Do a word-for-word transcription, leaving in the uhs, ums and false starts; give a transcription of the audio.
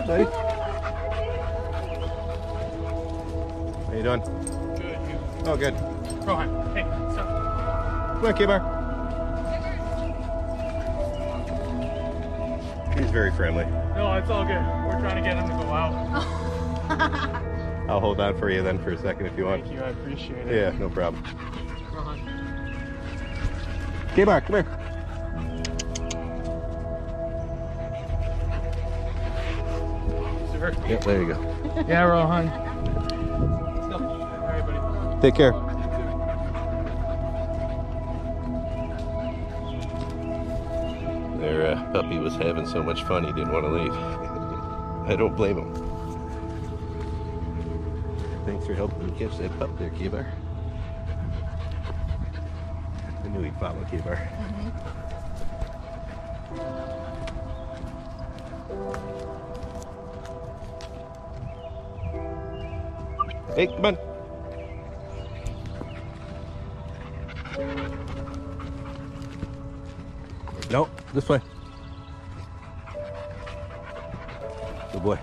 How buddy. How you doing? Good. Good. Oh, good. Rohan, hey, stop. Come on, Ka-Bar. He's very friendly. No, it's all good. We're trying to get him to go out. I'll hold on for you then for a second if you want. Thank you, I appreciate it. Yeah, no problem. Rohan. Ka-Bar, come here. Yep, there you go. Yeah, Rohan. All right, take care. Their uh, puppy was having so much fun he didn't want to leave. I don't blame him. Thanks for helping me catch that pup there, Ka-Bar. I knew he'd follow Ka-Bar. Mm-hmm. Hey, come on. No, this way. Good boy.